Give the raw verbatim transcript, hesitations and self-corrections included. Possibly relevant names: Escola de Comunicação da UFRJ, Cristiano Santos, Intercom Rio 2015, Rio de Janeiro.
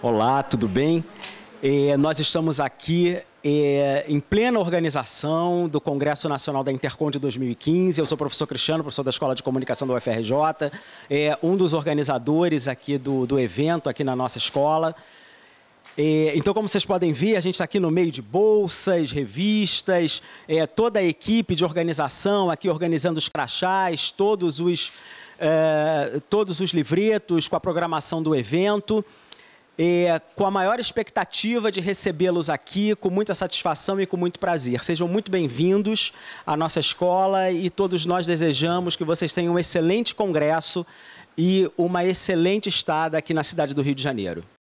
Olá, tudo bem? É, nós estamos aqui é, em plena organização do Congresso Nacional da Intercom de dois mil e quinze. Eu sou o professor Cristiano, professor da Escola de Comunicação da U F R J, é, um dos organizadores aqui do, do evento, aqui na nossa escola. É, então, como vocês podem ver, a gente está aqui no meio de bolsas, revistas, é, toda a equipe de organização aqui organizando os crachás, todos os, é, todos os livretos com a programação do evento. É, com a maior expectativa de recebê-los aqui, com muita satisfação e com muito prazer. Sejam muito bem-vindos à nossa escola e todos nós desejamos que vocês tenham um excelente congresso e uma excelente estada aqui na cidade do Rio de Janeiro.